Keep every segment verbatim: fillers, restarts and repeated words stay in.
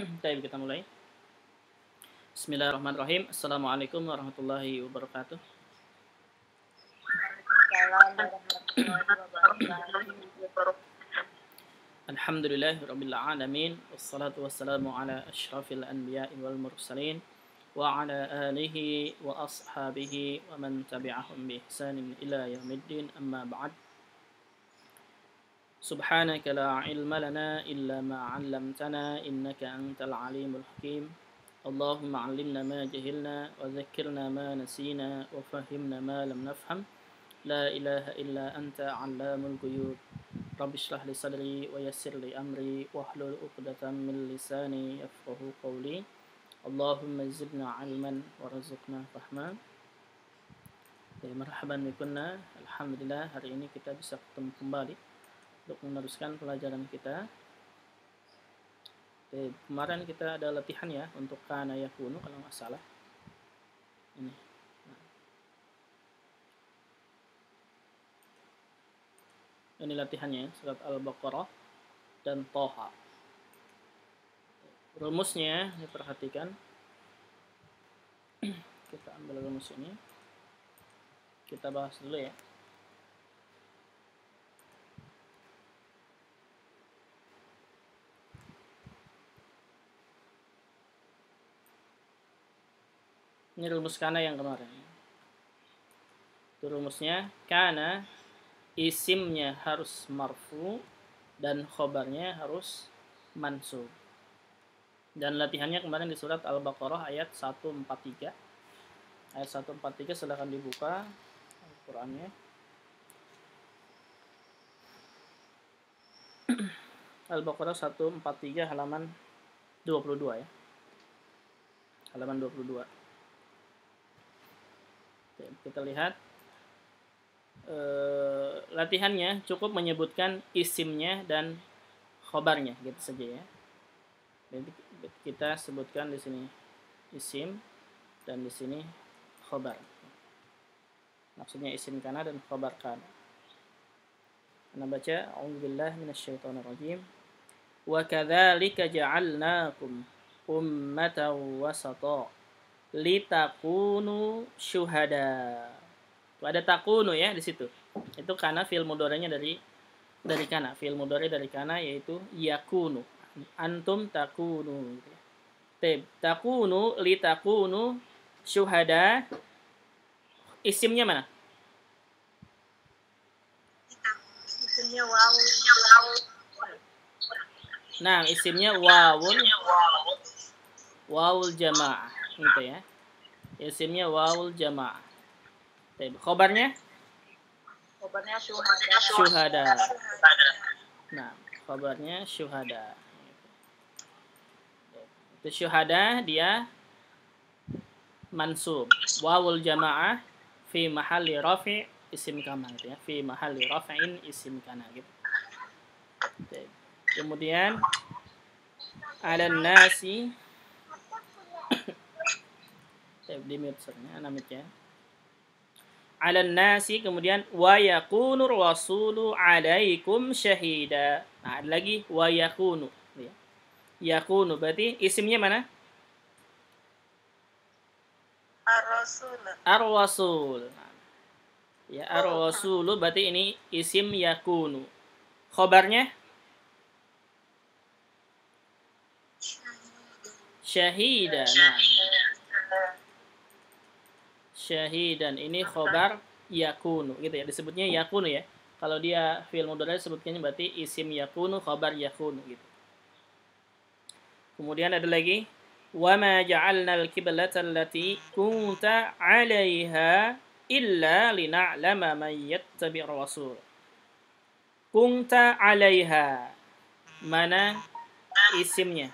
Baik, kita mulai. Bismillahirrahmanirrahim. Assalamualaikum warahmatullahi wabarakatuh. Alhamdulillahi rabbil alamin, wassalatu wassalamu ala asyrafil anbiya'i wal mursalin wa ala alihi wa ashabihi wa man tabi'ahum bi ihsanin ila yaumiddin, amma ba'd. Subhanaka la ilma lana illa ma 'allamtana innaka antal alimul hakim. Allahumma 'allimna ma jahilna wa dhakkirna ma nasina wa fahhimna ma lam nafham. La ilaha illa anta 'allamul ghuyub. Rabbishrah li sadri wa yassir li amri wahlul 'uqdatam min lisani yafqahu qawli. Allahumma zidna 'ilman warzuqna fahma. Ya marhaban bikunna. Alhamdulillah, hari ini kita bisa ketemu kembali untuk meneruskan pelajaran kita. Oke, kemarin kita ada latihan ya untuk kana yakunu kalau nggak salah. Ini. Ini latihannya surat Al-Baqarah dan Toha. Rumusnya diperhatikan. Kita ambil rumus ini. Kita bahas dulu ya. Ini rumus kana yang kemarin. Itu rumusnya. Kana isimnya harus marfu dan khobarnya harus mansub. Dan latihannya kemarin di surat Al-Baqarah ayat seratus empat puluh tiga. Ayat seratus empat puluh tiga, silahkan dibuka Al-Qur'annya. Al-Baqarah seratus empat puluh tiga halaman dua puluh dua ya. Halaman dua puluh dua. Kita lihat e, latihannya cukup menyebutkan isimnya dan khobarnya gitu saja ya. Jadi kita sebutkan di sini isim dan di sini khobar. Maksudnya isim kana dan khobar kana. Ana baca a'udzubillahi minasyaitonirrajim. Wa kadzalika ja'alnakum ummatan wasata litakunu syuhada. Ada takunu ya di situ. Itu kana fiil mudhari'nya dari dari kana, fiil mudhari' dari kana yaitu yakunu. Antum takunu. Tib takunu litakunu syuhada. Isimnya mana? Isimnya wawun. Nah, isimnya wawun. Wawul jamaah. Gitu ya. Isimnya wawul jamaah. Baik, khobarnya? Khobarnya syuhada. Syuhada. Nah, khobarnya syuhada. Itu syuhada dia mansub. Wawul jamaah fi mahalli rafi' isim kana gitu ya. Fi mahalli raf'in isim kana gitu. Baik. Kemudian alan nasi alan nasi, kemudian wa yakunur rasulu alaikum syahida. Nah, ada lagi wa yakunu ya. Yakunu berarti isimnya mana? Ar-rasul. Ar-rasul. Ya, ar-rasul berarti ini isim yakunu. Khobarnya? Syahida. Nah, syahidan ini khobar yakunu gitu ya, disebutnya yakunu ya. Kalau dia fiil mudhari' disebutkannya berarti isim yakunu, khobar yakunu gitu. Kemudian ada lagi wa ma ja'alnal qiblata allati kunta 'alaiha illa lina'lama may yattabi'ur rasul. Kunta 'alaiha, mana isimnya?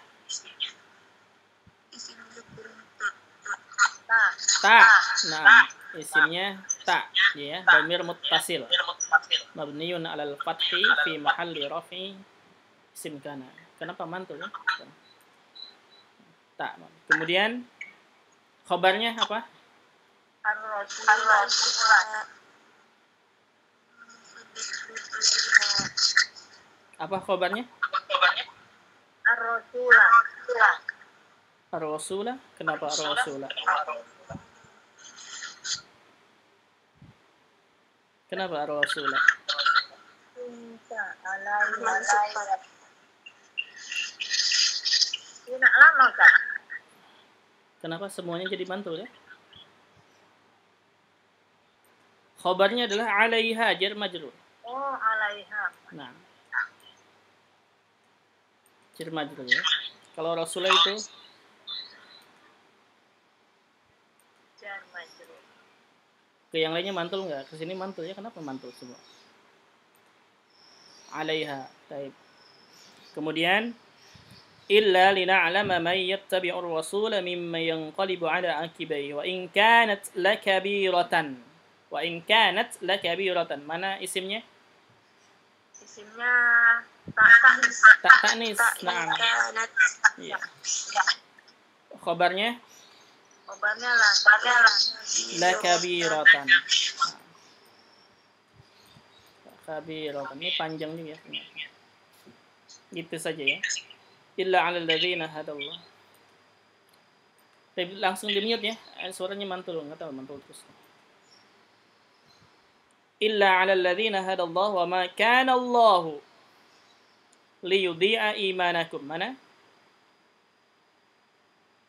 Ta. Nah, isimnya ta ya, dhamir muttasil. Mabniun 'alal fathi fi mahalli raf'i isim kana. Kenapa mantul ya? Ta. Kemudian khabarnya apa? Apa khabarnya? Ar-rasul. Rasulah. Rasulah? Kenapa Rasulah? Kenapa Rasulah? Tidak lama, Kak. Kenapa semuanya jadi mantul ya? Khobarnya adalah alaiha jar majrur. Oh, alaiha. Nah. Jar majrur ya. Kalau Rasulah itu jar majrur. Ke yang lainnya mantul enggak? Ke sini mantul ya. Kenapa mantul semua? Alaiha. Baik. Kemudian illa lina'lama man yattabi'ur rasula mimman yanqalibu 'ala 'aqibihi wa in kanat lakabiratan. Wa in kanat lakabiratan. Mana isimnya? Isimnya ta'nis. Ta'nis. Naam. Iya. Khabarnya? Khabarnya la. Lakabiratan. Lakabiratan. Ini panjang juga ya. Itu saja ya. Illa 'alal ladzina hadallah. Tapi langsung di-mute ya. Suaranya mantul, enggak tahu mantul terus. Illa 'alal ladzina hadallahu wa ma kana Allahu liyudhi'a imanakum. Mana?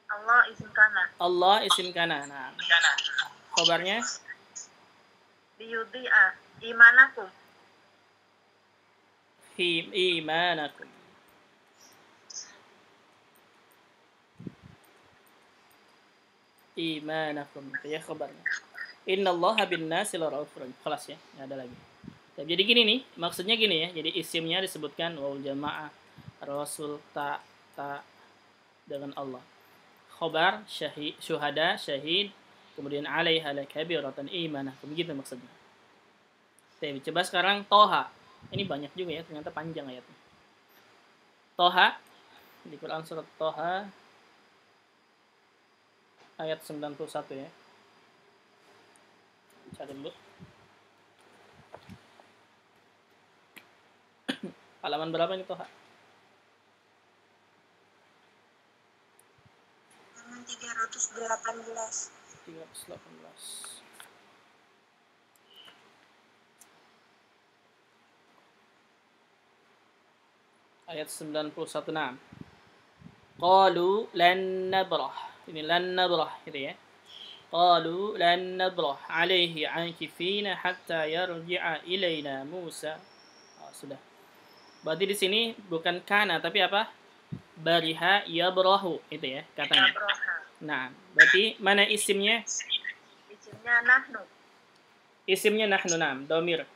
Allah isim kana. Allah isim kana. Nah. Kana. Khabarnya? Liyudhi'a imanakum. Fi imanakum. Imanakum. Itu ya khabarnya. Innallaha bin-nasi laraufur. Kelas ya, nggak ada lagi. Jadi gini nih, maksudnya gini ya. Jadi isimnya disebutkan waul jamaah, rasul, ta, ta dengan Allah. Khobar, syahid, syuhada, syahid, kemudian alaiha lakabiratan imanakum. Begitu maksudnya. Tapi coba sekarang Toha. Ini banyak juga ya, ternyata panjang ayatnya. Toha di Quran surat Toha ayat sembilan puluh satu ya. Cari dulu. Halaman berapa ini Toha? Halaman tiga ratus delapan belas. tiga ratus delapan belas. Ayat sembilan puluh satu. Naam. Qalu lan nabrah. Ini lan nabrah gitu ya. قالوا لن نبرح عليه عاكفين حتى يرجع إلينا موسى. Oh, sudah. Berarti di sini bukan kana tapi apa? Bariha yabrahu itu ya katanya. Nah, berarti mana isimnya? Isimnya nahnu. Isimnya nahnu nam, dhamir.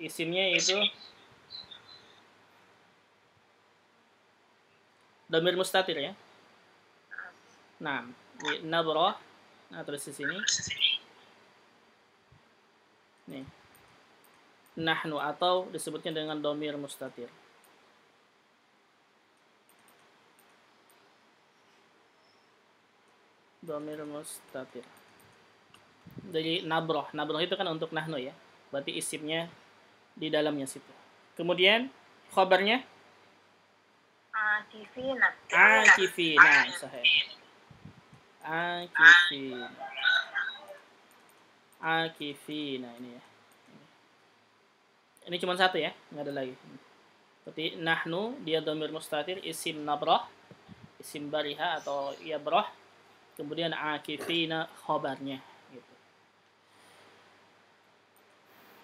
Isimnya itu dhamir mustatir ya. Nah, nabrah. Nah, terus di sini. Nih. Nahnu atau disebutnya dengan dhamir mustatir. Dhamir mustatir. Jadi nabrah. Nabrah itu kan untuk nahnu ya. Berarti isimnya di dalamnya situ. Kemudian khabarnya akifina. Akifina, sahih. Akifina. Akifina ini ya. Ini cuma satu ya, nggak ada lagi. Berarti nahnu dia dhamir mustatir, isim nabrah, isim bariha atau yabrah, kemudian akifina khabarnya gitu.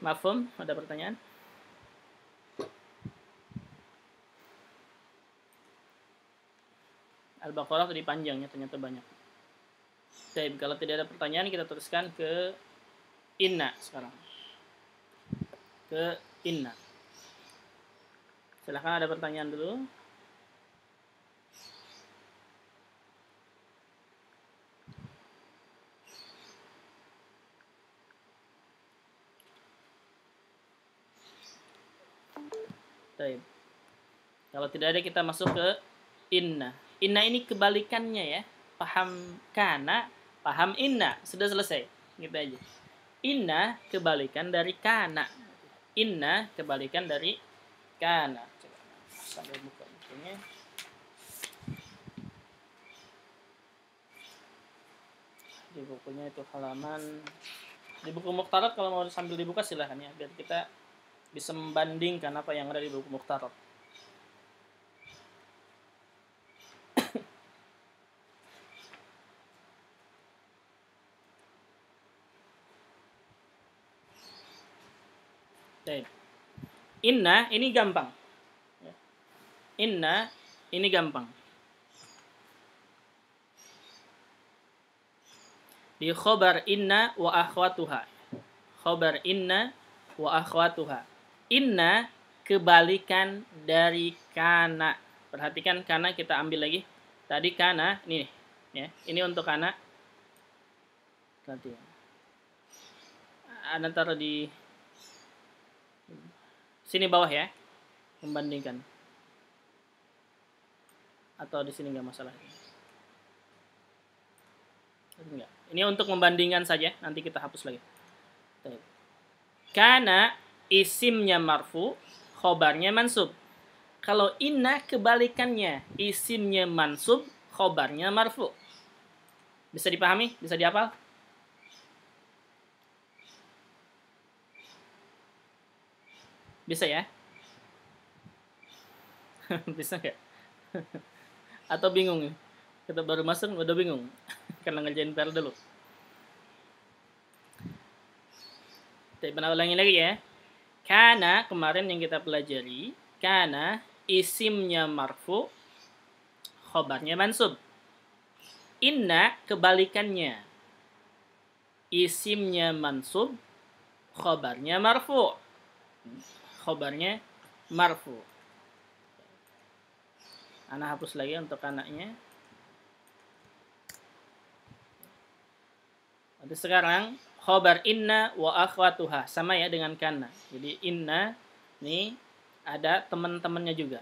Mafhum? Ada pertanyaan? Al-Baqarah tadi panjangnya ternyata banyak. Baik, kalau tidak ada pertanyaan kita teruskan ke inna sekarang. Ke inna. Silahkan ada pertanyaan dulu. Baik. Kalau tidak ada kita masuk ke inna. Inna ini kebalikannya ya. Paham kana, paham inna. Sudah selesai, gitu aja. Inna kebalikan dari kana. Inna kebalikan dari kana. Coba sambil buka bukunya. bukunya itu halaman, di buku Mukhtarot kalau mau sambil dibuka silahkan ya, biar kita bisa membandingkan apa yang ada di buku Mukhtarot. Inna ini gampang. Inna ini gampang. Di khobar inna wa akhwatuha. Khobar inna wa akhwatuha. Inna kebalikan dari kana. Perhatikan kana, kita ambil lagi. Tadi kana ini ya. Ini untuk kana. Ada taruh di sini bawah ya, membandingkan, atau di sini nggak masalah. Enggak. Ini untuk membandingkan saja, nanti kita hapus lagi. Karena isimnya marfu, khobarnya mansub. Kalau inna kebalikannya, isimnya mansub, khobarnya marfu. Bisa dipahami? Bisa dihafal? Bisa ya? Bisa nggak? Atau bingung? Kita baru masuk udah bingung karena ngerjain P R dulu. Kita ulangi lagi ya. Kana kemarin yang kita pelajari, kana isimnya marfu, khobarnya mansub. Inna kebalikannya, isimnya mansub, khobarnya marfu. Khobarnya marfu. Ana hapus lagi untuk anaknya. Jadi sekarang khobar inna wa akhwatuha sama ya dengan kana. Jadi inna nih ada teman-temannya juga.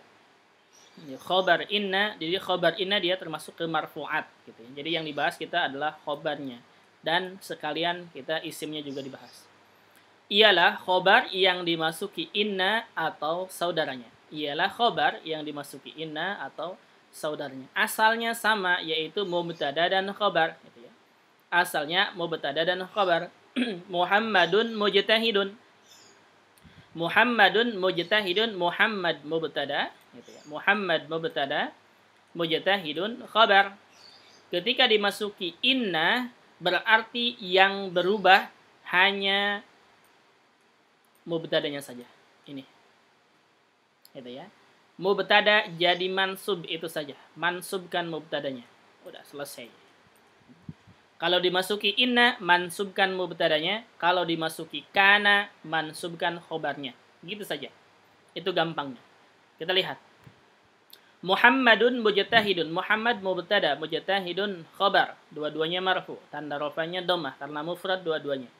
Jadi khobar inna, jadi khobar inna dia termasuk ke marfuat gitu. Jadi yang dibahas kita adalah khobarnya dan sekalian kita isimnya juga dibahas. Ialah khobar yang dimasuki inna atau saudaranya. Ialah khobar yang dimasuki inna atau saudaranya. Asalnya sama, yaitu mubtada dan khobar. Gitu ya. Asalnya mubtada dan khobar. Muhammadun mujtahidun. Muhammadun mujtahidun. Muhammad mubtada. Gitu ya. Muhammad mubtada. Mujtahidun khobar. Ketika dimasuki inna, berarti yang berubah hanya mubtadanya saja. Ini. Gitu ya. Mubtada jadi mansub itu saja. Mansubkan mubtadanya. Udah selesai. Kalau dimasuki inna, mansubkan mubtadanya. Kalau dimasuki kana, mansubkan khobarnya. Gitu saja. Itu gampangnya. Kita lihat. Muhammadun mujtahidun. Muhammad mubtada, mujtahidun khobar. Dua-duanya marfu. Tanda rofanya dhammah karena mufrad dua-duanya.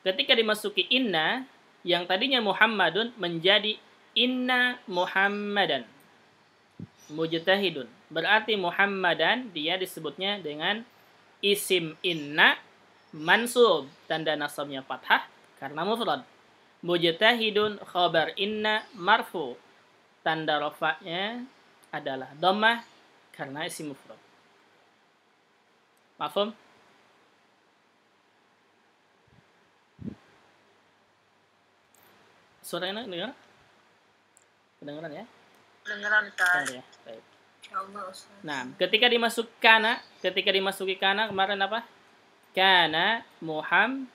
Ketika dimasuki inna, yang tadinya Muhammadun menjadi inna Muhammadan mujtahidun. Berarti Muhammadan dia disebutnya dengan isim inna mansub, tanda nasabnya fathah karena mufrad. Mujtahidun khabar inna marfu, tanda rafa'nya adalah dhammah karena isim mufrad. Mafhum? Suara enak dengar? Kedengeran ya? Kedengeran, Ustaz. Ya, baik. Insyaallah, Ustaz. Nah, ketika dimasuki kana, ketika dimasuki kana kemarin apa? Kana Muhammad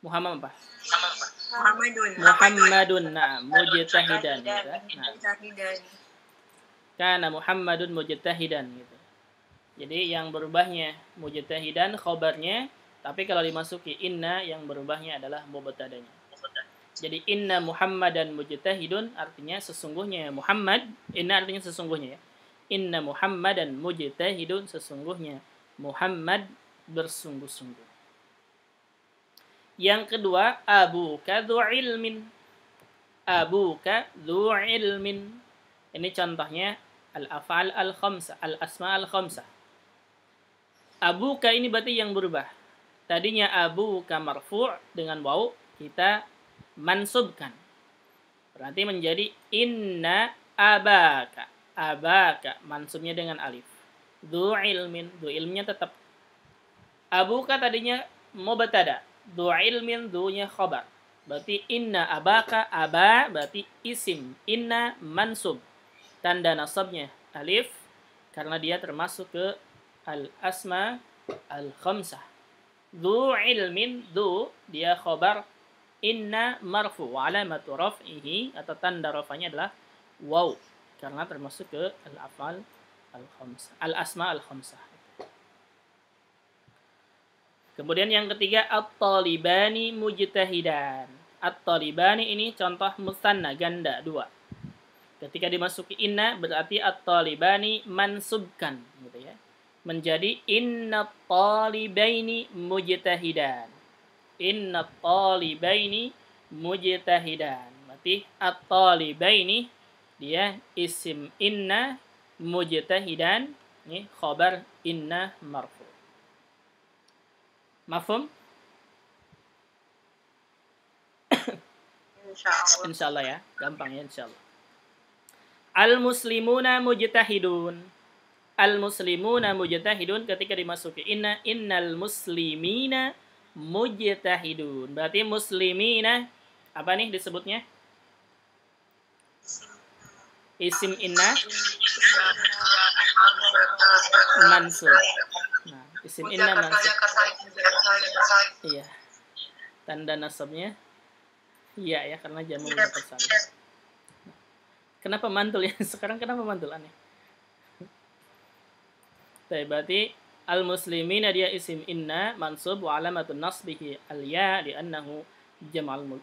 Muhammad apa? Muhammadun. Muhammadun, nah, mujtahidan gitu. Nah. Kana Muhammadun mujtahidan gitu. Jadi yang berubahnya mujtahidan khobarnya, tapi kalau dimasuki inna yang berubahnya adalah mubtadanya. Jadi inna Muhammadan mujtahidun artinya sesungguhnya Muhammad, inna artinya sesungguhnya ya. Inna Muhammadan mujtahidun, sesungguhnya Muhammad bersungguh-sungguh. Yang kedua, abuka dzu ilmin. Abuka dzu ilmin. Ini contohnya al-af'al al-khamsah, al-asma al-khamsah. Abuka ini berarti yang berubah. Tadinya abuka marfu' dengan waw, kita mansubkan. Berarti menjadi inna abaka. Abaka mansubnya dengan alif. Dzu ilmin, dzu ilmnya tetap Abuka tadinya mubtada, dhu ilmin dhunya khobar. Berarti inna abaka, aba berarti isim, inna mansub. Tanda nasabnya alif karena dia termasuk ke al-asma al-khamsah. Dhu ilmin dhu dia khobar, inna marfu wa alamatu raf'ihi atau tanda rafanya adalah waw karena termasuk ke al-afal al-khamsah, al-asma al-khamsah. Kemudian yang ketiga at-talibani mujtahidan. At-talibani ini contoh musanna ganda dua. Ketika dimasuki inna berarti at-talibani mansubkan gitu ya. Menjadi innat-talibaini mujtahidan. Innat-talibaini mujtahidan. Berarti at-talibaini dia isim inna, mujtahidan ini khabar inna marfu. Mafhum? Insyaallah. Insyaallah ya, gampang ya insyaallah. Al-muslimuna mujtahidun. Al-muslimuna mujtahidun ketika dimasuki inna, innal muslimina mujtahidun. Berarti muslimina apa nih disebutnya? Isim inna mansub. Nah, isim inna mansub. Iya. Tanda nasabnya iya ya karena jamu mudzakkar salim. Kenapa mantul ya? Sekarang kenapa mantul aneh? Tapi berarti al-muslimina dia isim inna mansub wa alamatun nasbihi al-ya li'annahu jam'ul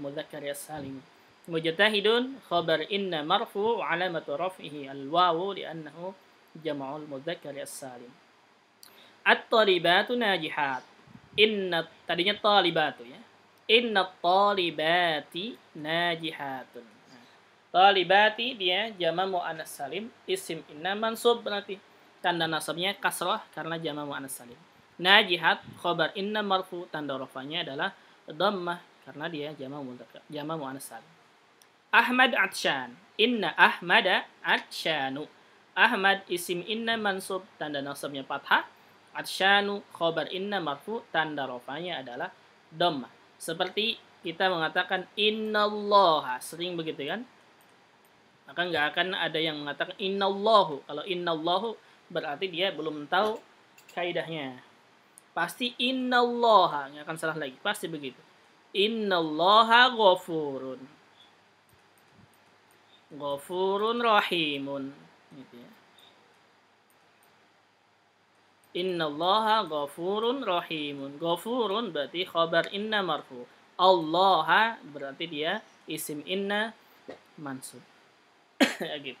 mudzakkar salim. Mujtahidun khabar inna marfu wa alamatu raf'ihi al-wawu li'annahu jam'ul mudzakkar salim. At-talibatu najihat. Inna tadinya talibatu ya. Inna talibati najihatun. Nah, talibati dia jama mu'annas salim, isim inna mansub berarti tanda nasabnya kasrah karena jama mu'annas salim. Najihat khabar inna marfu, tanda rafanya adalah dhammah karena dia jama mudzakkar, jama mu'annas salim. Ahmad atsyan. Inna ahmada atsyanu. Ahmad isim inna mansub, tanda nasabnya fathah. Atsyanu khobar inna marfu, tanda rofanya adalah dhammah. Seperti kita mengatakan innallaha, sering begitu kan? Maka nggak akan ada yang mengatakan innallahu. Kalau innallahu berarti dia belum tahu kaidahnya. Pasti innallaha, nggak akan salah lagi, pasti begitu. Innallaha ghafurun. Ghafurun rahimun gitu ya. Innallaha ghafurun rahimun. Ghafurun berarti khabar inna marfu. Allaha berarti dia isim inna mansub. Gitu.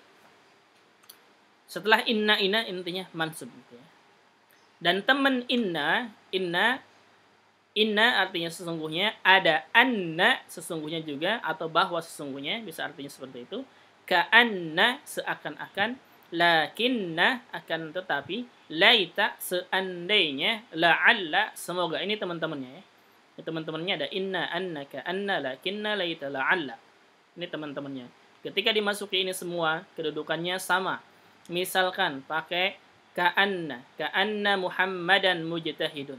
Setelah inna inna intinya mansub gitu ya. Dan teman inna, inna inna artinya sesungguhnya, ada anna sesungguhnya juga atau bahwa sesungguhnya, bisa artinya seperti itu. Ka'anna seakan-akan, lakinna akan tetapi, laita seandainya, la'alla semoga. Ini teman-temannya ya. Ini teman-temannya ada inna, annaka, anna, lakinna, laita, la'alla. Ini teman-temannya. Ketika dimasuki ini semua kedudukannya sama. Misalkan pakai ka'anna, ka'anna Muhammadan mujtahidun.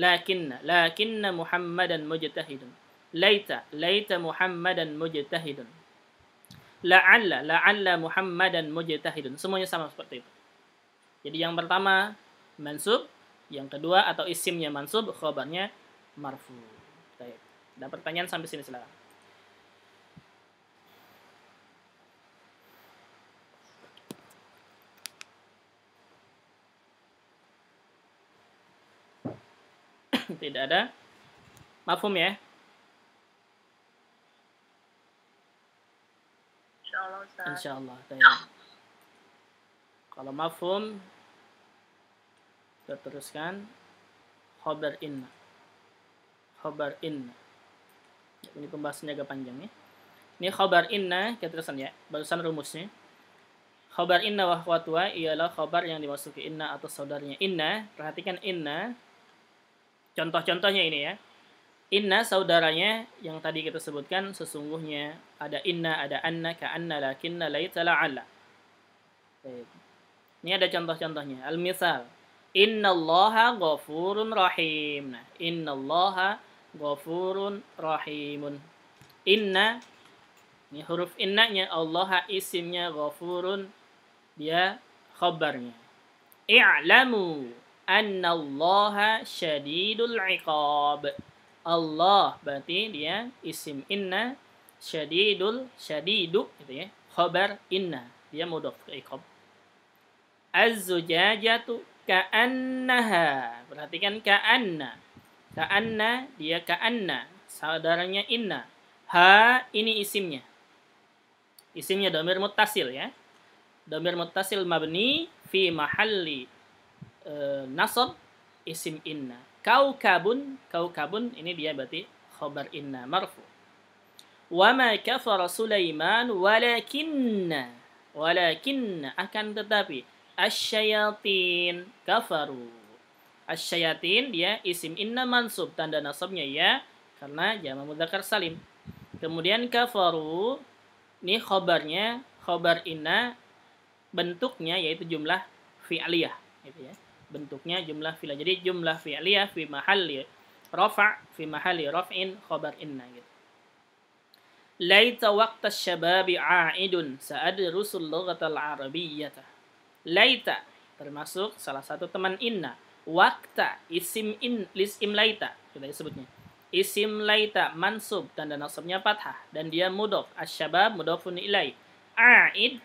Lakinna, lakinna Muhammadan mujtahidun. Laita, laita Muhammadan mujtahidun. La'alla, la'alla Muhammadan mujtahidun. Semuanya sama seperti itu. Jadi yang pertama mansub, yang kedua atau isimnya mansub, khobarnya marfu. Baik. Ada pertanyaan sampai sini silakan. Tidak ada. Mafhum ya? Insyaallah. Insyaallah. Kalau mafhum kita teruskan khobar inna. Khobar inna. Ini pembahasannya agak panjang ya. Ini khobar inna kita teruskan ya. Barusan rumusnya. Khobar inna wa akhwatuha ialah khobar yang dimasuki inna atau saudaranya inna. Perhatikan inna. Contoh-contohnya ini ya. Inna saudaranya yang tadi kita sebutkan, sesungguhnya ada inna, ada anna, ka'anna, lakinna, laita, la'alla. Ini ada contoh-contohnya. Al-misal. Innallaha ghafurun rahim. Nah, innallaha ghafurun rahimun. Inna, ini huruf innanya, Allah isimnya, ghafurun dia khabarnya. I'lamu annallaha syadidul iqab. Allah berarti dia isim inna, syadidul syadidu gitu ya, khabar inna, dia mudhaf ke iqab. Az-zujajatu ka'annaha, perhatikan ka'anna, ka'anna dia ka'anna, saudaranya inna. Ha ini isimnya, isimnya dhamir muttasil ya, dhamir muttasil mabni fi mahalli e, nasab isim inna. Kaukabun, kaukabun ini dia berarti khabar inna marfu. Wa ma kafara Sulaiman walakinna, walakinna akan tetapi asyayatin kafaru. Asyayatin dia isim inna mansub, tanda nasabnya ya karena jama mudzakkar salim. Kemudian kafaru ini khabarnya, khabar inna, bentuknya yaitu jumlah fi'liyah gitu ya. Bentuknya jumlah fi'liyah. Jadi jumlah fi'liyah fi mahalli rafa', fi mahalli raf'in khabar inna gitu. Laita waqta asy-syababi 'aidun sa'adrusul lughatal arabiyyah. Laita termasuk salah satu teman inna. Wakta isim in lisim laita sudah disebutnya. Isim laita mansub, tanda nasabnya fathah dan dia mudhof, asy-syabab mudhofun ilai. A'id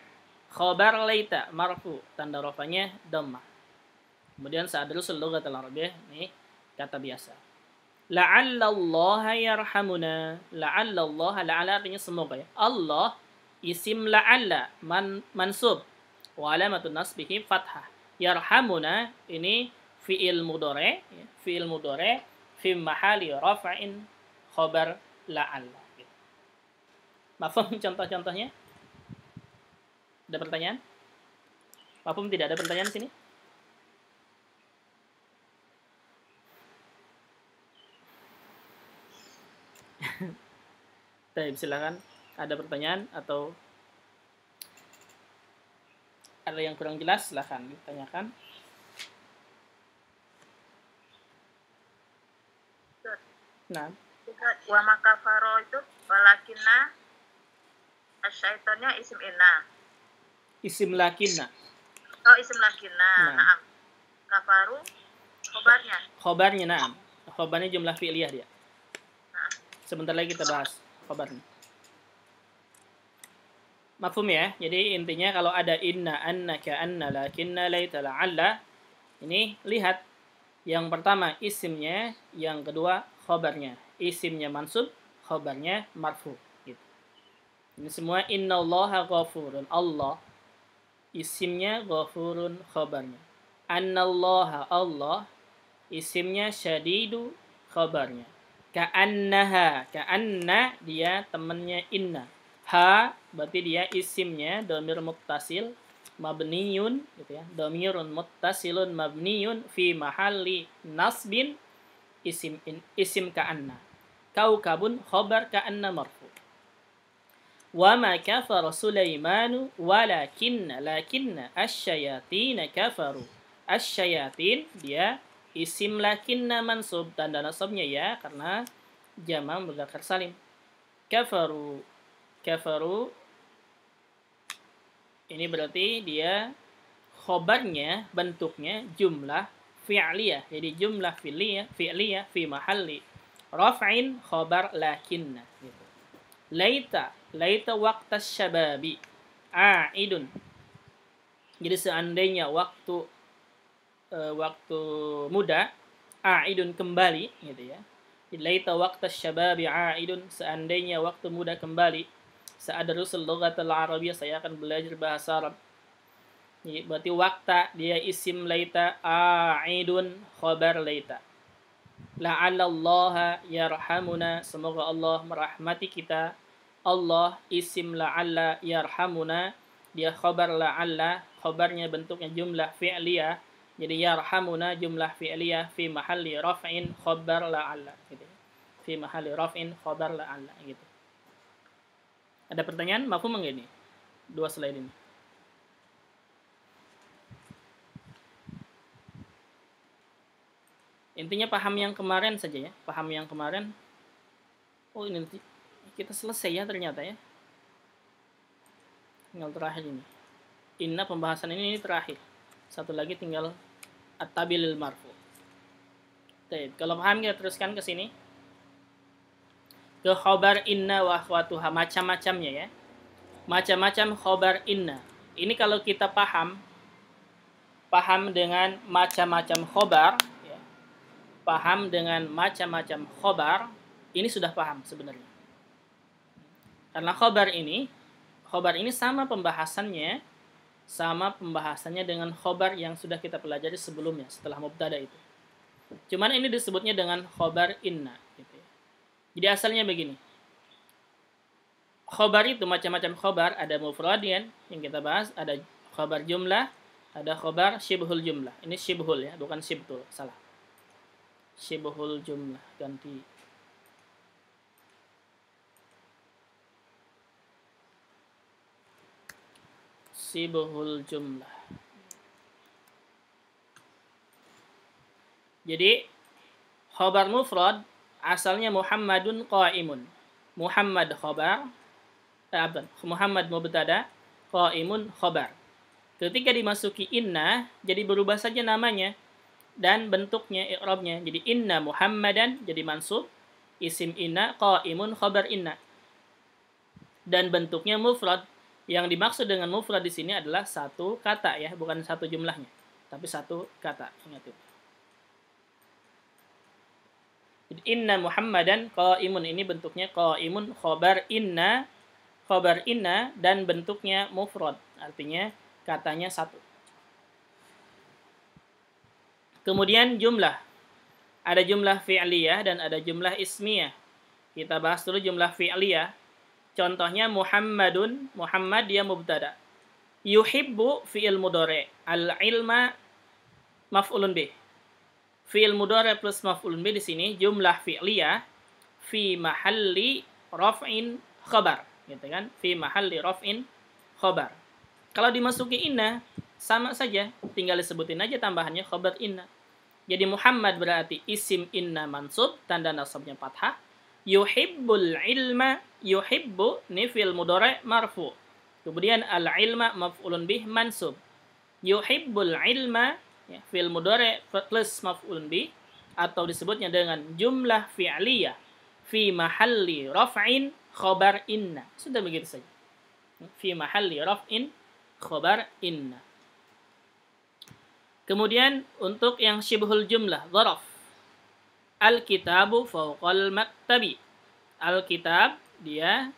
khabar laita marfu, tanda rafanya dhammah. Kemudian sa'adrusul lughatal arabiyyah ini kata biasa. La'allallaha yarhamuna. La'allallaha, la'alla artinya semoga ya. Allah isim la'alla man, mansub. Wa alamatun nasbihi fathah. Yarhamuna ini fi'il mudhari, fi'il mudhari fi mahali rafa'in khabar la'alla. Mafhum contoh-contohnya? Ada pertanyaan? Mafhum tidak ada pertanyaan di sini? Baik, silakan ada pertanyaan atau ada yang kurang jelas, silahkan ditanyakan. Nah, wa makafaro itu walakinna asyaitonnya isim inna. Isim lakinna. Oh, isim lakinna. Nah. Naam. Kafaru khobarnya. Khobarnya naam. Khobarnya jumlah fi'liyah dia. Nah. Sebentar lagi kita bahas khobarnya. Mafhum ya. Jadi intinya kalau ada inna, anna, ka'anna, lakinna, laita, la'alla, ini lihat yang pertama isimnya, yang kedua khabarnya. Isimnya mansub, khabarnya marfu gitu. Ini semua innallaha ghafurun. Allah isimnya ghafurun, khabarnya. Annallaha Allah isimnya syadidu, khabarnya. Ka'annaha, ka'anna dia temannya inna. Ha berarti dia isimnya dhamir muttasil mabniyun gitu ya. Dhamirun muttasilun mabniyun fi mahalli nasbin isim in, isim ka'anna. Kaukabun khabar ka'anna marfu. Wa ma kafara Sulaimanu walakinna lakinna asyayatin kafaru. Asyayatin dia isim lakinna mansub, tanda nasabnya ya karena jama mudzakkar salim. Kafaru, kafaru ini berarti dia khobarnya bentuknya jumlah fi'liyah. Jadi jumlah fi'liyah, fi'liyah fi mahalli raf'in khobar lakinna gitu. Laita, laita waqta syababi a'idun. Jadi seandainya waktu uh, waktu muda a'idun kembali gitu ya. Laita waqta syababi a'idun, seandainya waktu muda kembali. Sa'adrusul lughatal arabiyyah, saya akan belajar bahasa Arab. Jadi, berarti wakta dia isim laita, a'idun khabar laita. La'allallaha yarhamuna, semoga Allah merahmati kita. Allah isim la'alla, yarhamuna dia khabar la'alla, khabarnya bentuknya jumlah fi'liyah. Jadi yarhamuna jumlah fi'liyah fi mahalli raf'in khabar la'alla gitu. Fi mahalli raf'in khabar la'alla gitu. Ada pertanyaan? Mafhum enggak ini? Dua slide ini. Intinya paham yang kemarin saja ya. Paham yang kemarin. Oh ini nanti kita selesai ya ternyata ya. Tinggal terakhir ini. Inna pembahasan ini, ini terakhir. Satu lagi tinggal at-tabilil marfu. Baik, kalau paham kita teruskan ke sini. Ke khobar inna wa akhwatuha, macam-macamnya ya. Macam-macam khobar inna. Ini kalau kita paham paham dengan macam-macam khobar ya. Paham dengan macam-macam khobar, ini sudah paham sebenarnya. Karena khobar ini Khobar ini sama pembahasannya, sama pembahasannya dengan khobar yang sudah kita pelajari sebelumnya, setelah mubtada itu. Cuman ini disebutnya dengan khobar inna. Gitu ya. Jadi asalnya begini. Khobar itu macam-macam khobar, ada mufradian yang kita bahas, ada khobar jumlah, ada khobar syibhul jumlah. Ini syibhul ya, bukan syibtul, salah. Syibhul jumlah, ganti. Syibhul jumlah. Jadi khobar mufrad asalnya Muhammadun qaimun. Muhammad khobar, eh, abdan, Muhammad mubtada, qaimun khobar. Ketika dimasuki inna, jadi berubah saja namanya dan bentuknya, i'rabnya. Jadi inna Muhammadan jadi mansub, isim inna, qaimun khobar inna. Dan bentuknya mufrad. Yang dimaksud dengan mufrad di sini adalah satu kata ya, bukan satu jumlahnya, tapi satu kata. Ingat itu. Jadi inna Muhammadan qaimun, ini bentuknya qaimun khobar inna, khobar inna dan bentuknya mufrad, artinya katanya satu. Kemudian jumlah. Ada jumlah fi'liyah dan ada jumlah ismiyah. Kita bahas dulu jumlah fi'liyah. Contohnya Muhammadun, Muhammad dia mubtada. Yuhibbu fi'il mudhari, al-ilma maf'ulun bih. Fi'il mudhari plus maf'ulun bih di sini jumlah fi'liyah fi mahalli raf'in khabar, gitu kan? Fi mahalli raf'in khabar. Kalau dimasuki inna sama saja, tinggal disebutin aja tambahannya khabar inna. Jadi Muhammad berarti isim inna mansub, tanda nasabnya fathah. Yuhibbul ilma, yuhibbu nifil mudhari marfu, kemudian al ilma maf'ulun bih mansub. Yuhibbul ilma ya, fil mudhari plus maf'ulun bih, atau disebutnya dengan jumlah fi'liyah fi mahalli raf'in khabar inna. Sudah begitu saja. Fi mahalli raf'in khabar inna. Kemudian untuk yang syibhul jumlah dzaraf, al-kitabu fawqal maktabi. Al-kitab dia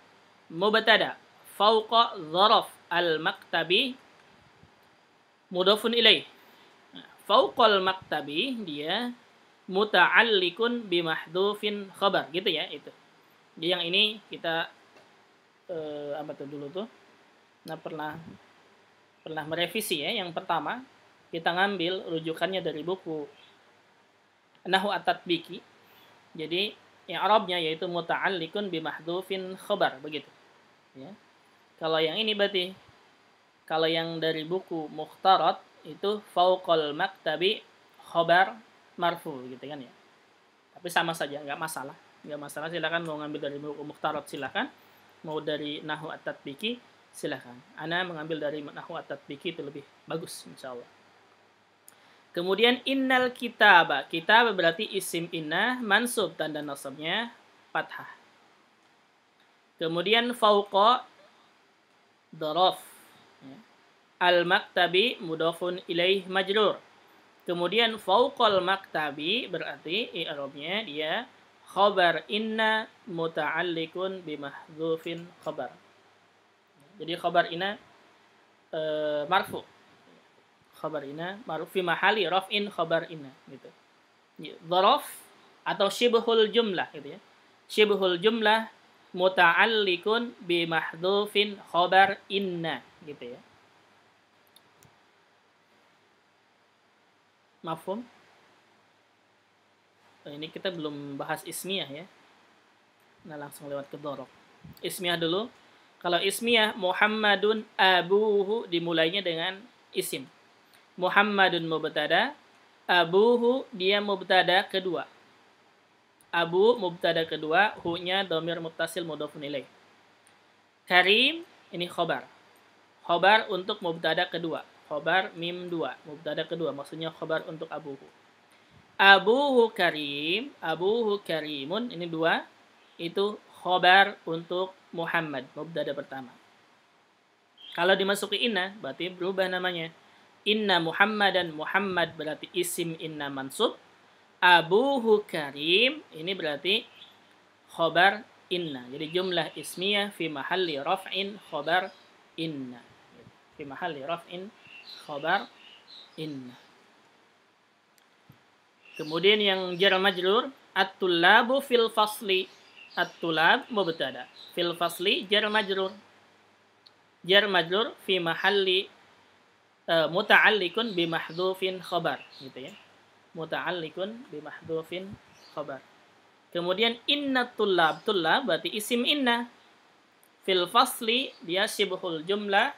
mubtada. Fawqa dzaraf al-maktabi mudhafun ilaih. Fawqal maktabi dia muta'allikun bimahdhufin khabar. Gitu ya itu. Jadi yang ini kita eh, apa tuh dulu tuh? Nah pernah pernah merevisi ya yang pertama. Kita ngambil rujukannya dari buku nahwu at-tatbiki. Jadi i'rabnya yaitu muta'alliqun bi mahdhufin khabar, begitu. Ya. Kalau yang ini berarti kalau yang dari buku Mukhtarat itu fauqal maktabi khabar marfu, gitu kan ya. Tapi sama saja, nggak masalah. Nggak masalah, silakan mau ngambil dari buku Mukhtarat silakan, mau dari nahwu at-tatbiki silakan. Ana mengambil dari nahwu at-tatbiki itu lebih bagus insyaallah. Kemudian innal kitaba. Kitab berarti isim inna mansub, tanda nasabnya fathah. Kemudian fauqa dzaraf. Al-maktabi mudhafun ilaih majrur. Kemudian fauqal maktabi berarti i'rabnya dia khabar inna muta'alliqun bimahdhufin khabar. Jadi khabar inna e, marfu. Khabar inna ma'ruf fi mahali raf'in khabar inna, gitu. Dzaraf atau syibhul jumlah, gitu ya. Syibhul jumlah muta'alliqun bi mahdhufin khabar inna, gitu ya. Mafhum? Oh, ini kita belum bahas ismiyah ya. Nah, langsung lewat ke dzaraf. Ismiyah dulu. Kalau ismiyah Muhammadun abuhu dimulainya dengan isim. Muhammadun mubtada, Abuhu, dia mubtada kedua. Abu mubtada kedua, hu-nya dhamir muttasil mudhofun ilaih. Karim, ini khobar. Khobar untuk mubtada kedua. Khobar mim dua, mubtada kedua. Maksudnya khobar untuk abuhu. Abuhu karim, abuhu karimun, ini dua. Itu khobar untuk Muhammad, mubtada pertama. Kalau dimasuki inna, berarti berubah namanya. Inna Muhammadan, Muhammad berarti isim inna mansub. Abuhu karim, ini berarti khobar inna. Jadi jumlah ismiyah fi mahalli raf'in khobar inna. Fi mahalli raf'in khobar inna. Kemudian yang jar majrur, at-tullabu fil fasli. At-tulab mubtada. Fil fasli jar majrur. Jar majrur fi mahalli uh, muta'alliqun bi mahdhufin khabar, gitu ya. Muta'alliqun bi mahdhufin khabar. Kemudian inna tullab, tullab berarti isim inna. Fil fasli dia syibhul jumlah,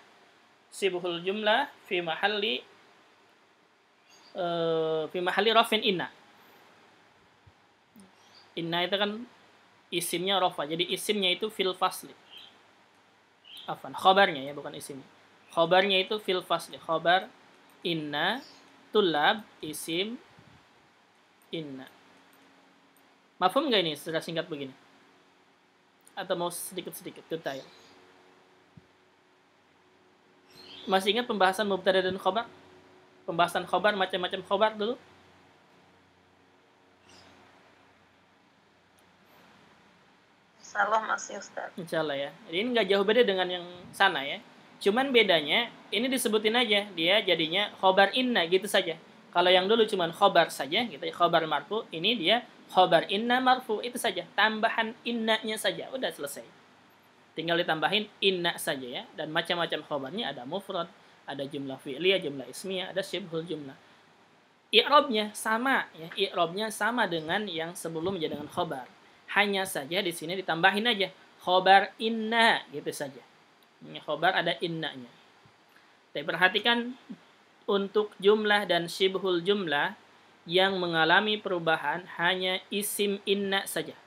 syibhul jumlah fi mahalli uh, fi mahalli rafin inna. Inna itu kan isimnya rafa. Jadi isimnya itu fil fasli. Afan, khobarnya ya, bukan isimnya. Khobarnya itu fil fasli. Khobar inna, tulab, isim, inna. Mafhum nggak ini secara singkat begini? Atau mau sedikit-sedikit detail? Masih ingat pembahasan mubtada dan khobar? Pembahasan khobar, macam-macam khobar dulu? Insyaallah masih Ustaz. Insyaallah ya. Jadi ini nggak jauh beda dengan yang sana ya. Cuman bedanya ini disebutin aja dia jadinya khobar inna gitu saja. Kalau yang dulu cuman khobar saja gitu ya, khobar marfu, ini dia khobar inna marfu itu saja. Tambahan innanya saja udah selesai. Tinggal ditambahin inna saja ya, dan macam-macam khobarnya ada mufrad, ada jumlah fi'liyah, jumlah ismiyah, ada syibhul jumlah. I'rabnya sama ya, i'rabnya sama dengan yang sebelumnya dengan khobar. Hanya saja di sini ditambahin aja khobar inna gitu saja. Ini khobar ada innanya. Tapi perhatikan untuk jumlah dan syibhul jumlah yang mengalami perubahan hanya isim inna saja.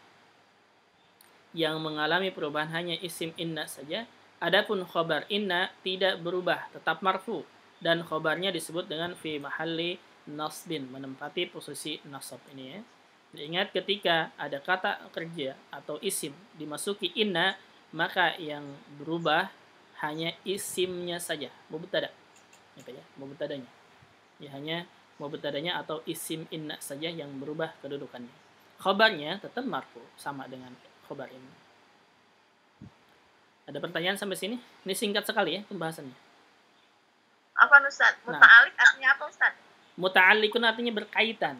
Yang mengalami perubahan hanya isim inna saja. Adapun khobar inna tidak berubah, tetap marfu, dan khobarnya disebut dengan fi mahalli nasbin, menempati posisi nasab ini ya. Ingat, ketika ada kata kerja atau isim dimasuki inna, maka yang berubah hanya isimnya saja, mubtada. Apa ya? Mubtadanya. Ya hanya mubtadanya atau isim inna saja yang berubah kedudukannya. Khobarnya tetap marfu, sama dengan khobar ini. Ada pertanyaan sampai sini? Ini singkat sekali ya pembahasannya. Apa Ustaz? Muta'alliq nah, artinya apa Ustaz? Muta'alliqun artinya berkaitan.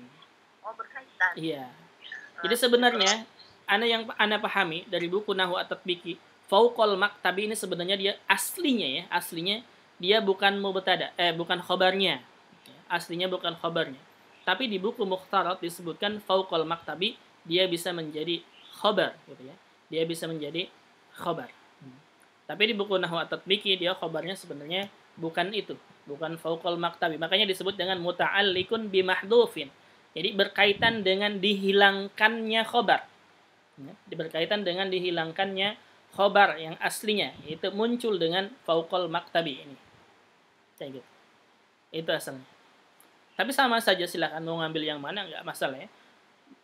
Oh, berkaitan. Iya. Jadi sebenarnya ana yang ana pahami dari buku Nahwu At-Tatbiqi, fauqal maktabi ini sebenarnya dia aslinya ya, aslinya dia bukan mubtada, eh bukan khobarnya. Aslinya bukan khobarnya. Tapi di buku Mukhtarat disebutkan fauqal maktabi dia bisa menjadi khobar gitu ya. Dia bisa menjadi khobar. Hmm. Tapi di buku Nahwu At-Tatbiqi dia khobarnya sebenarnya bukan itu, bukan fauqal maktabi. Makanya disebut dengan muta'alliqun bi mahdhufin. Jadi berkaitan dengan dihilangkannya khobar. Berkaitan dengan dihilangkannya khobar yang aslinya. Itu muncul dengan fauqal maktabi ini. Kayak gitu. Itu asalnya. Tapi sama saja, silahkan mau ngambil yang mana, nggak masalah ya.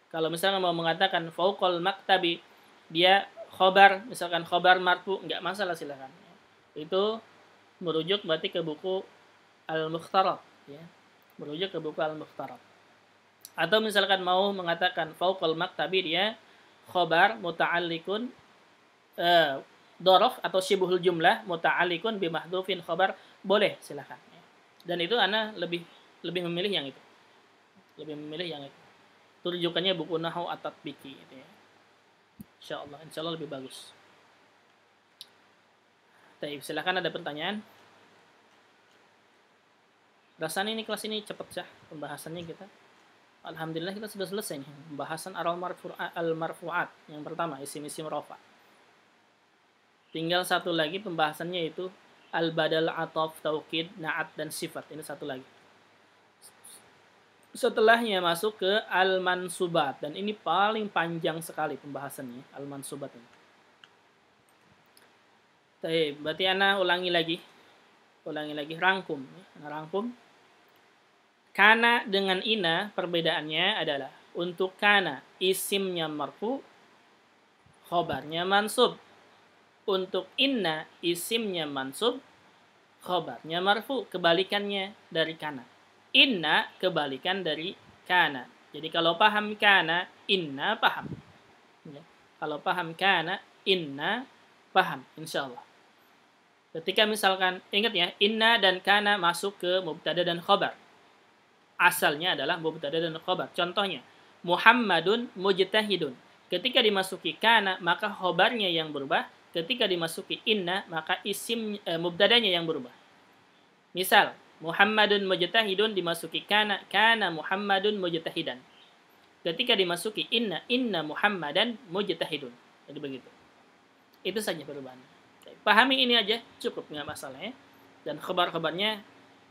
Kalau misalnya mau mengatakan fauqal maktabi, dia khobar, misalkan khobar marfu, nggak masalah silahkan. Itu merujuk berarti ke buku Al-Mukhtarat. Ya. Merujuk ke buku Al-Mukhtarat. Atau misalkan mau mengatakan fauqal maktabi dia khobar muta'alliqun eh, dorof atau syibhul jumlah muta'alliqun bimahdhufin khobar, boleh silahkan. Dan itu ana lebih lebih memilih yang itu. Lebih memilih yang itu. Rujukannya buku Nahwu At-Tatbiqi gitu ya. Insyaallah, insyaallah lebih bagus. Baik, silahkan ada pertanyaan. Rasanya ini kelas ini cepat sah pembahasannya kita. Alhamdulillah kita sudah selesai nih pembahasan al-marfu'at yang pertama isim-isim rafa. Tinggal satu lagi pembahasannya itu al-badal, ataf, taukid, na'at dan sifat. Ini satu lagi. setelahnya masuk ke al-mansubat, dan ini paling panjang sekali pembahasannya al-mansubat ini. Baik, berarti ana ulangi lagi. Ulangi lagi rangkum, rangkum. Kana dengan ina perbedaannya adalah untuk kana isimnya marfu, khobarnya mansub. Untuk inna isimnya mansub, khobarnya marfu, kebalikannya dari kana. Inna kebalikan dari kana. Jadi kalau paham kana, inna paham. Ya. Kalau paham kana, inna paham, insya Allah. Ketika misalkan, ingat ya, inna dan kana masuk ke mubtada dan khobar. Asalnya adalah mubtada dan khobar. Contohnya, Muhammadun mujtahidun. Ketika dimasuki kana, maka khobarnya yang berubah. Ketika dimasuki inna, maka isim e, mubtadanya yang berubah. Misal, Muhammadun mujtahidun dimasuki kana, kana Muhammadun mujtahidan. Ketika dimasuki inna, inna Muhammadan mujtahidun. Jadi begitu. Itu saja perubahan. Pahami ini aja, cukup nggak masalah ya. Dan khabar-khabarnya,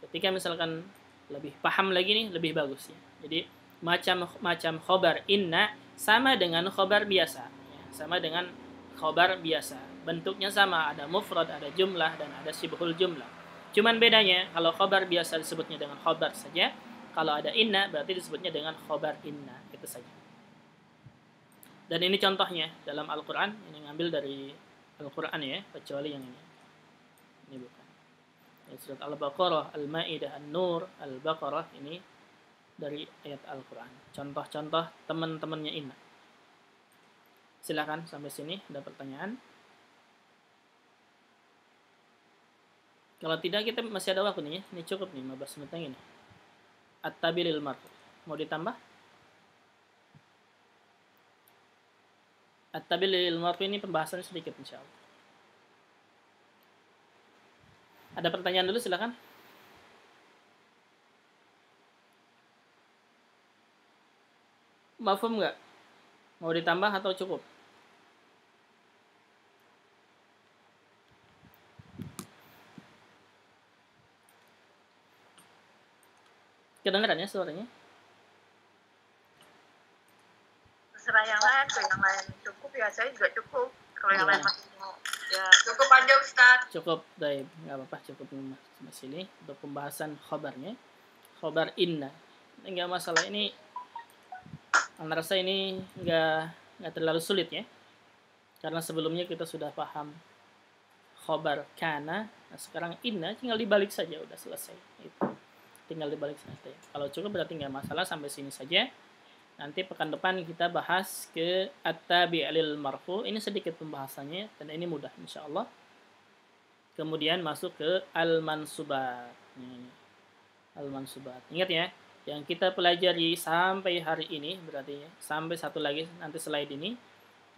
ketika misalkan lebih paham lagi nih, lebih bagus ya. Jadi, macam-macam khabar inna sama dengan khabar biasa. Ya, sama dengan khobar biasa, bentuknya sama, ada mufrad, ada jumlah, dan ada syibhul jumlah. Cuman bedanya, kalau khobar biasa disebutnya dengan khobar saja, kalau ada inna berarti disebutnya dengan khobar inna, itu saja. Dan ini contohnya dalam Al-Quran, ini ngambil dari Al-Quran ya, kecuali yang ini. Ini bukan. Ini surat Al-Baqarah, Al-Ma'idah, An-Nur, Al-Baqarah, ini dari ayat Al-Quran. Contoh-contoh teman-temannya inna. Silakan sampai sini, ada pertanyaan? Kalau tidak, kita masih ada waktu nih ya. Ini cukup nih, lima belas menit yang ini. At-tabilil marfu. Mau ditambah? At-tabilil marfu ini pembahasannya sedikit insya Allah. Ada pertanyaan dulu, silakan. Mafhum nggak? Mau ditambah atau cukup? Kedengeran ya suaranya? Terserah yang lain, kalau yang lain cukup ya saya juga cukup. Kalau yang lain masih mau, ya cukup aja Ustadz. Cukup, baik, nggak apa-apa, cukup di sini untuk pembahasan khobarnya, khobar inna. Nggak masalah ini, ana rasa ini nggak nggak terlalu sulit ya, karena sebelumnya kita sudah paham khobar kana. Nah, sekarang inna tinggal dibalik saja, udah selesai. Itu. Tinggal dibalik saja. Kalau cukup berarti nggak masalah, sampai sini saja. Nanti pekan depan kita bahas ke at-tabi'il marfu. Ini sedikit pembahasannya dan ini mudah insya Allah. Kemudian masuk ke al-mansubat. Al-mansubat. Ingat ya, yang kita pelajari sampai hari ini berarti ya, sampai satu lagi nanti slide ini,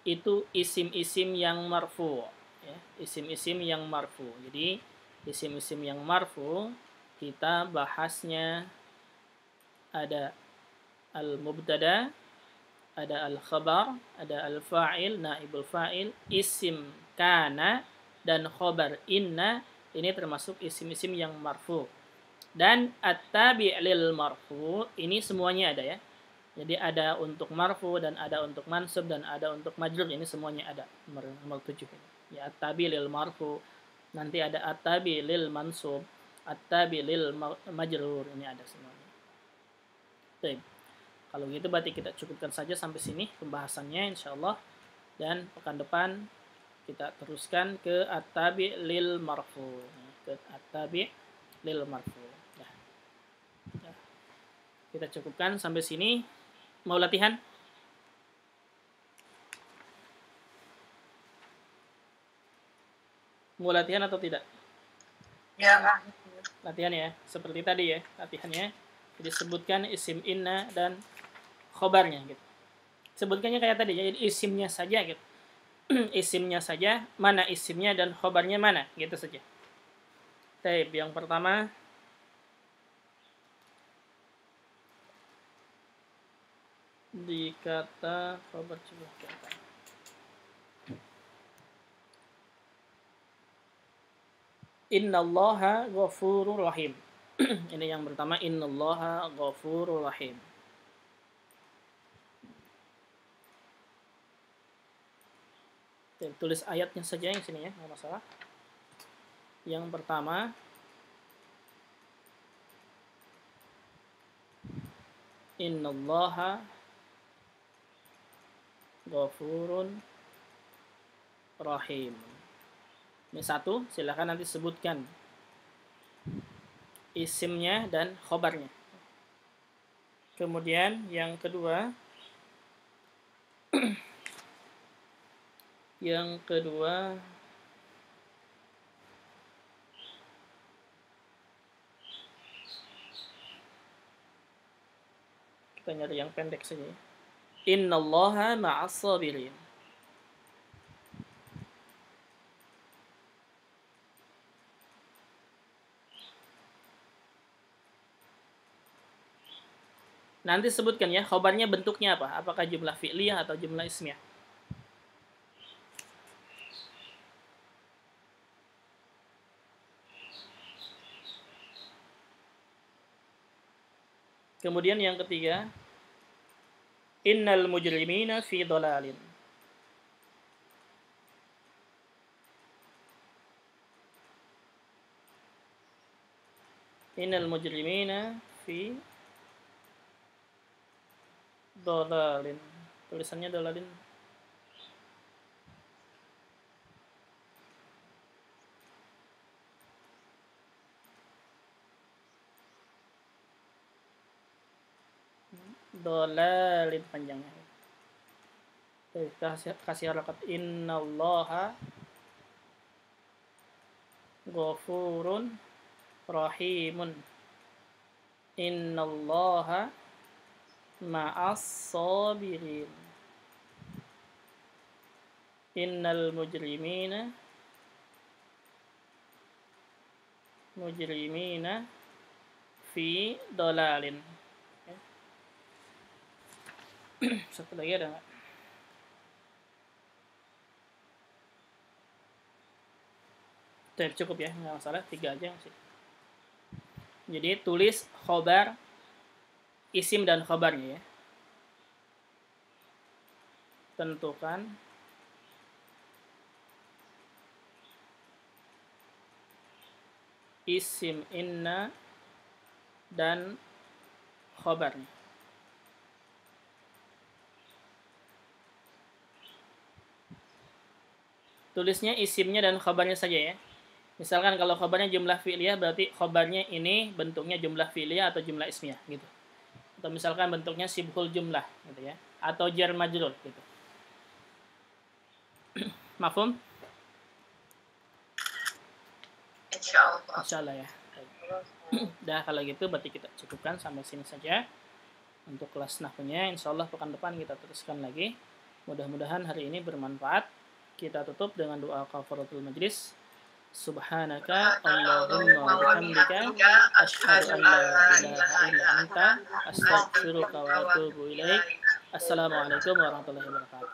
itu isim-isim yang marfu. Ya, isim-isim yang marfu. Jadi isim-isim yang marfu kita bahasnya ada al-mubtada, ada al-khabar, ada al-fa'il, naibul fa'il, isim kana, dan khabar inna. Ini termasuk isim-isim yang marfu. Dan at-tabi' lil marfu, ini semuanya ada ya. Jadi ada untuk marfu, dan ada untuk mansub, dan ada untuk majrur. Ini semuanya ada, nomor tujuh ini. Ya, at-tabi' lil marfu, nanti ada at-tabi' lil mansub, at-tabi' lil majrur, ini ada semuanya. Baik. Kalau gitu berarti kita cukupkan saja sampai sini pembahasannya insya Allah, dan pekan depan kita teruskan ke at-tabi' lil marfu, ke at-tabi' lil marfu. Nah. Nah. Kita cukupkan sampai sini. Mau latihan? Mau latihan atau tidak? Ya, Pak. Latihan ya, seperti tadi ya latihannya. Jadi sebutkan isim inna dan khobarnya gitu. Sebutkannya kayak tadi ya, isimnya saja gitu. Isimnya saja, mana isimnya dan khobarnya mana, gitu saja. Baik, yang pertama di kata khobar, coba kata. Innallaha ghafurur rahim. Ini yang pertama, innallaha ghafurur rahim. Tulis ayatnya saja yang sini ya, nggak masalah. Yang pertama, innallaha ghafurun rahim. Ini satu, silahkan nanti sebutkan isimnya dan khobarnya. Kemudian yang kedua, yang kedua kita nyari yang pendek saja. Innallaha ma'as sabirin. Nanti sebutkan ya, khobarnya bentuknya apa? Apakah jumlah fi'liyah atau jumlah ismiyah? Kemudian yang ketiga, innal mujrimina fi dhalalin. Innal mujrimina fi dhalalin. Tulisannya dhalalin. Dhalalin panjangnya. Kita kasih harakat innallaha ghafurun rahimun. Innallaha ma'as sabirin. Innal mujrimina mujrimina fi dhalalin. Satu lagi ada nggak? Cukup ya, nggak masalah, tiga aja sih. Jadi tulis khobar, isim dan khobarnya ya. Tentukan isim inna dan khobarnya. Tulisnya isimnya dan khabarnya saja ya. Misalkan kalau khabarnya jumlah fi'liyah, berarti khabarnya ini bentuknya jumlah fi'liyah atau jumlah ismiyah gitu. Atau misalkan bentuknya sibhul jumlah gitu ya, atau jar majrur gitu. Mafhum? Insyaallah. Insyaallah ya. Dah kalau gitu berarti kita cukupkan sampai sini saja untuk kelas nahwunya. Insyaallah pekan depan kita teruskan lagi. Mudah-mudahan hari ini bermanfaat. Kita tutup dengan doa kafaratul majlis. Subhanaka Allahumma wa bihamdika asyhadu an la ilaha illa anta astaghfiruka wa atubu ilaik. Assalamualaikum warahmatullahi wabarakatuh.